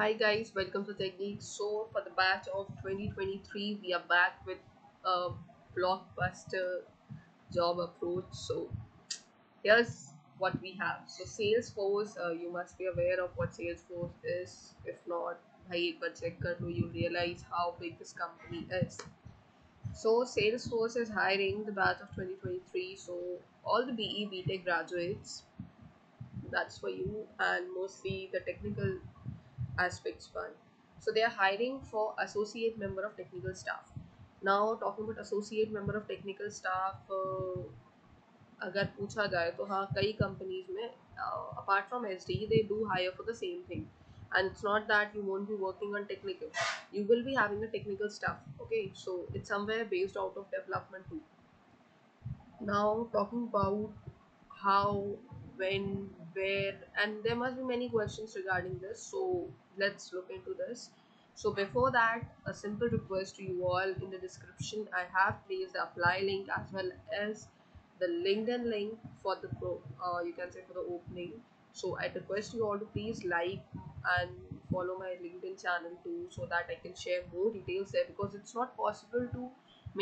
Hi guys, welcome to Technique. So for the batch of 2023, we are back with a blockbuster job approach. So here's what we have. So Salesforce, you must be aware of what Salesforce is. If not, check it out, you realize how big this company is. So Salesforce is hiring the batch of 2023. So all the BE/B.Tech graduates, that's for you, and mostly the technical aspects one. So they are hiring for associate member of technical staff. Now talking about associate member of technical staff, agar pucha jaye to haan, kai companies mein apart from SDE they do hire for the same thing, and it's not that you won't be working on technical, you will be having a technical staff. Okay, so it's somewhere based out of development too. Now talking about how, when, where, and there must be many questions regarding this, so let's look into this. So before that, a simple request to you all: in the description I have placed the apply link as well as the LinkedIn link for the for the opening. So I request you all to please like and follow my LinkedIn channel too, so that I can share more details there, because it's not possible to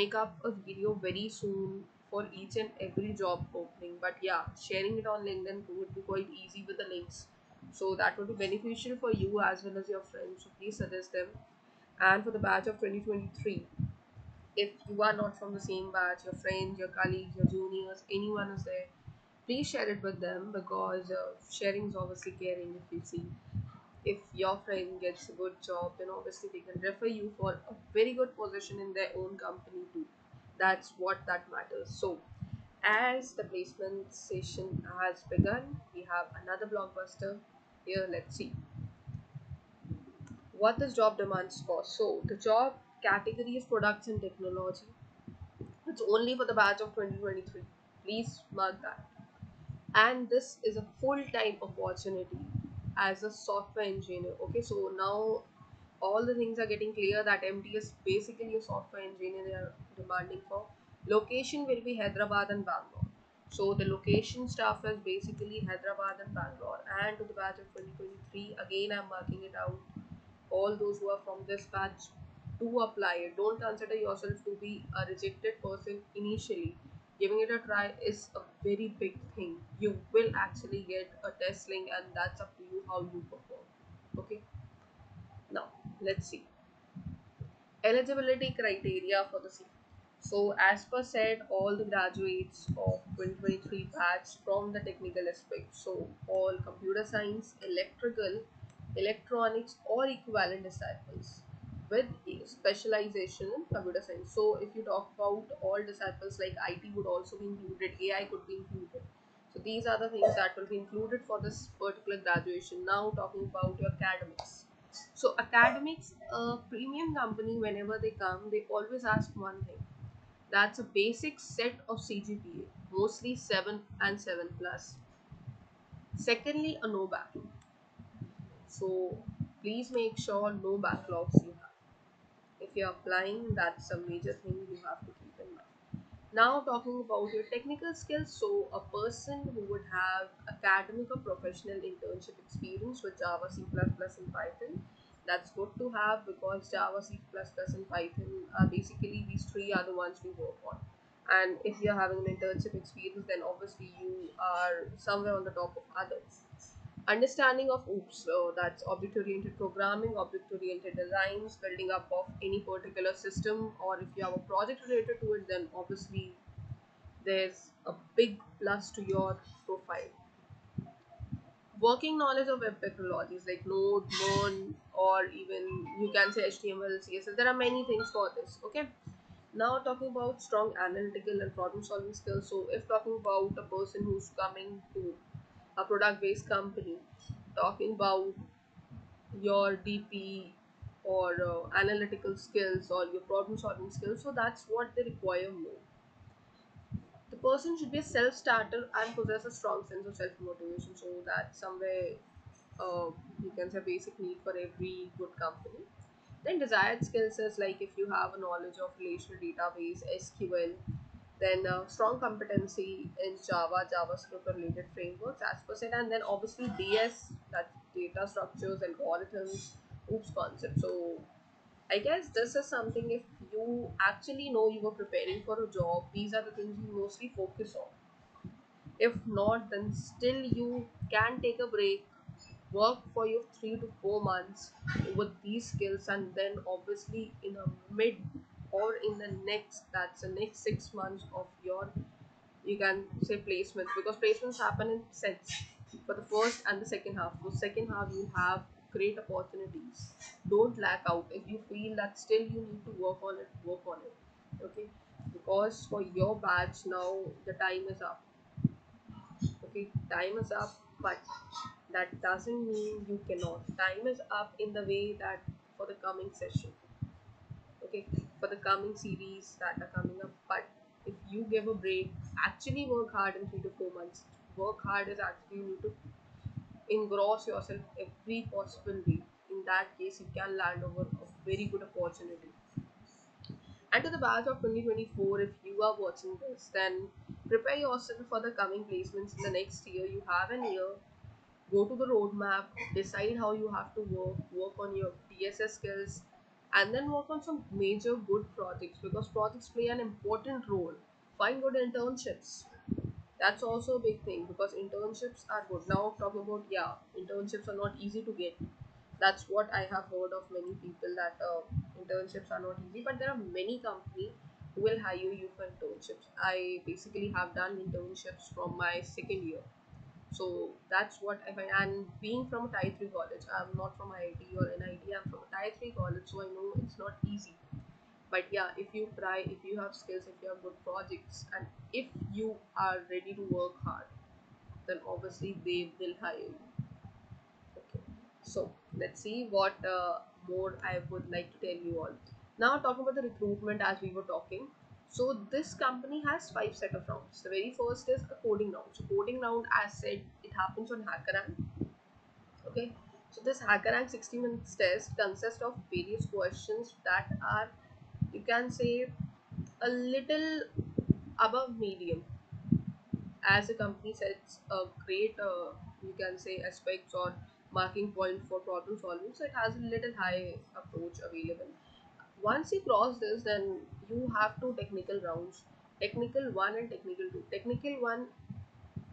make up a video very soon for each and every job opening, but yeah, sharing it on LinkedIn would be quite easy with the links, so that would be beneficial for you as well as your friends, so please suggest them. And for the batch of 2023, if you are not from the same batch, your friends, your colleagues, your juniors, anyone is there, please share it with them, because sharing is obviously caring. If you see, if your friend gets a good job, then obviously they can refer you for a very good position in their own company too. That's what that matters. So as the placement session has begun, we have another blockbuster here. Let's see what this job demands for. So the job category is products and technology. It's only for the batch of 2023, please mark that. And this is a full-time opportunity as a software engineer. Okay, so now all the things are getting clear that MTS basically a software engineer they are demanding for. Location will be Hyderabad and Bangalore. So the location staff is basically Hyderabad and Bangalore. And to the batch of 2023, again I'm marking it out, all those who are from this batch do apply it. Don't consider yourself to be a rejected person initially. Giving it a try is a very big thing. You will actually get a test link, and that's up to you how you perform. Okay, now let's see eligibility criteria for the seat. So as per said, all the graduates of 2023 batch from the technical aspect, so all computer science, electrical, electronics or equivalent disciples with specialization in computer science. So if you talk about all disciples, like IT would also be included, AI could be included. So these are the things that will be included for this particular graduation. Now talking about your academics. So academics, a premium company, whenever they come, they always ask one thing. That's a basic set of CGPA, mostly 7 and 7 plus. Secondly, a no backlog. So please make sure no backlogs you have. If you're applying, that's a major thing you have to keep in mind. Now talking about your technical skills. So a person who would have academic or professional internship experience with Java, C++ and Python. That's good to have, because Java, C++ and Python are basically, these three are the ones we work on. And if you're having an internship experience, then obviously you are somewhere on the top of others. Understanding of OOPs, so that's object-oriented programming, object-oriented designs, building up of any particular system, or if you have a project related to it, then obviously there's a big plus to your profile. Working knowledge of web technologies like Node, Learn, or even you can say HTML, CSS. There are many things for this. Okay. Now talking about strong analytical and problem-solving skills. So if talking about a person who's coming to a product-based company, talking about your DP or analytical skills or your problem-solving skills, so that's what they require more. The person should be a self-starter and possess a strong sense of self-motivation, so that's somewhere you can say basic need for every good company. Then desired skills is like if you have a knowledge of relational database, SQL, then strong competency in Java, JavaScript related frameworks as per said, and then obviously DS, that's data structures, algorithms, OOPs concept. So I guess this is something, if you actually know you were preparing for a job, these are the things you mostly focus on. If not, then still you can take a break, work for your 3 to 4 months with these skills, and then obviously in a mid or in the next, that's the next 6 months of your, you can say placements, because placements happen in sets for the first and the second half. So second half you have great opportunities. Don't lack out. If you feel that still you need to work on it, work on it. Okay, because for your batch now the time is up. Okay, time is up, but that doesn't mean you cannot. Time is up in the way that for the coming session, okay, for the coming series that are coming up. But if you give a break, actually work hard in 3 to 4 months. Work hard is actually, you need to engross yourself every possible way. In that case, you can land over a very good opportunity. And to the batch of 2024, if you are watching this, then prepare yourself for the coming placements in the next year. You have an year. Go to the roadmap, decide how you have to work on your DSS skills, and then work on some major good projects, because projects play an important role. Find good internships. That's also a big thing, because internships are good. Now talking about, yeah, internships are not easy to get. That's what I have heard of many people, that internships are not easy, but there are many companies who will hire you for internships. I basically have done internships from my second year. So that's what I find. And being from a Tier 3 college, I'm not from IIT or NIT, I'm from a Tier 3 college, so I know it's not easy. But yeah, if you try, if you have skills, if you have good projects, and if you are ready to work hard, then obviously they will hire you. Okay. So let's see what more I would like to tell you all. Now talking about the recruitment, as we were talking. So this company has 5 set of rounds. The very first is a coding round. So coding round, as said, it happens on HackerRank. Okay. So this HackerRank 60 minutes test consists of various questions that are, you can say, a little above medium, as the company sets a great, you can say, aspects or marking point for problem solving. So it has a little high approach available. Once you cross this, then you have 2 technical rounds, technical 1 and technical 2. Technical 1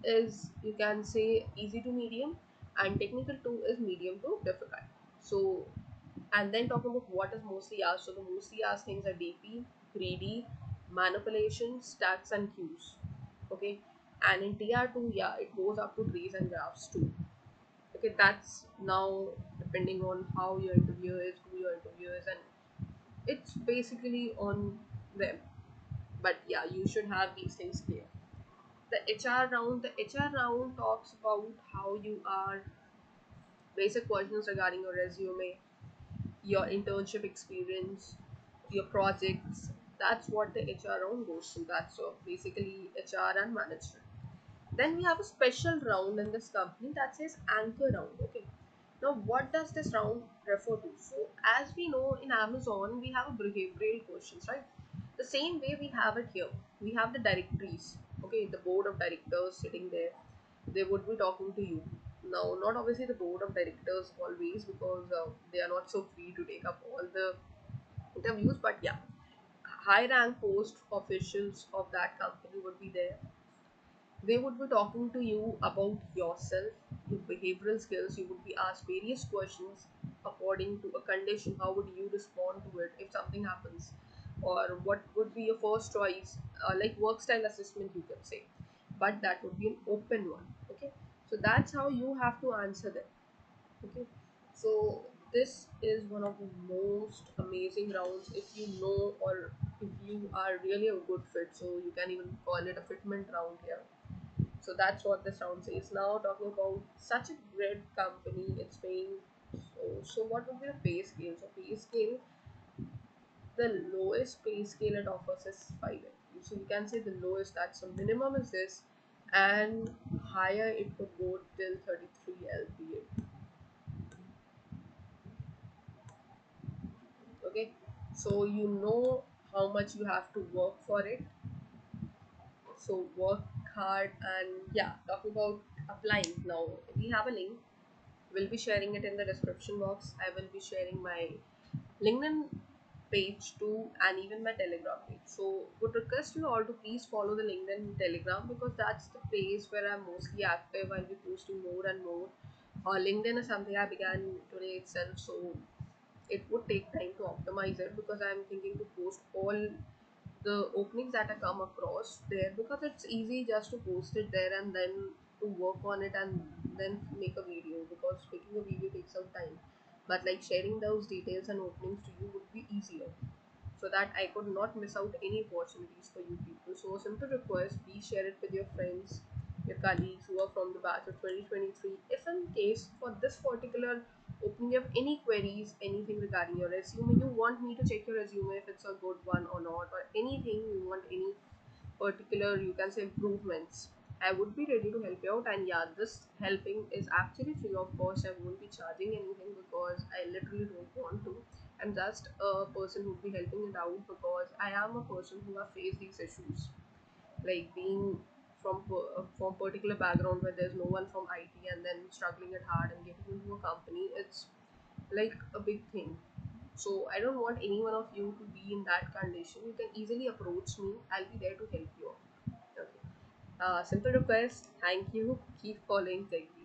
is, you can say, easy to medium, and technical 2 is medium to difficult. So, and then talking about what is mostly asked. So the mostly asked things are DP, greedy, manipulation, stats and queues. Okay, and in TR2, yeah, it goes up to trees and graphs too. Okay, that's now depending on how your interviewer is, who your interviewer is, and it's basically on them. But yeah, you should have these things clear. The HR round, talks about how you are, basic questions regarding your resume, your internship experience, your projects. That's what the HR round goes to. That's so basically HR and management. Then we have a special round in this company that says anchor round. Okay. Now, what does this round refer to? So, as we know, in Amazon, we have a behavioral questions, right? The same way we have it here. We have the directories, okay? The board of directors sitting there. They would be talking to you. Now, not obviously the board of directors always, because they are not so free to take up all the interviews. But yeah, high rank post officials of that company would be there. They would be talking to you about yourself, your behavioral skills. You would be asked various questions according to a condition. How would you respond to it if something happens? Or what would be your first choice? Like work style assessment, you can say. But that would be an open one. Okay. So that's how you have to answer them. Okay. So this is one of the most amazing rounds if you know, or if you are really a good fit. So you can even call it a fitment round here. So that's what this round says. Now talking about such a great company, it's paying. So what would be the pay scale? So pay scale, the lowest pay scale it offers is 5. So you can say the lowest, that's the minimum is this, and higher it could go till 33 LPA. Okay, so you know how much you have to work for it. So work hard. And yeah, talking about applying, now we have a link. will be sharing it in the description box. I will be sharing my LinkedIn page too, and even my Telegram page. So would request you all to please follow the LinkedIn, Telegram, because that's the place where I'm mostly active. I'll be posting more and more. LinkedIn is something I began today itself, so it would take time to optimize it, because I'm thinking to post all the openings that I come across there, because it's easy just to post it there and then to work on it and then make a video, because making a video takes some time. But like sharing those details and openings to you would be easier, so that I could not miss out any opportunities for you people. So a simple request, please share it with your friends, your colleagues who are from the batch of 2023. If in case for this particular opening up any queries, anything regarding your resume, you want me to check your resume if it's a good one or not, or anything you want, any particular, you can say, improvements, I would be ready to help you out. And yeah, this helping is actually free of course. I won't be charging anything, because I literally don't want to. I'm just a person who'd be helping it out, because I am a person who have faced these issues, like being from particular background where there's no one from IT, and then struggling it hard and getting into a company. It's like a big thing. So I don't want any one of you to be in that condition. You can easily approach me. I'll be there to help you out. Simple request. Thank you. Keep following Tech.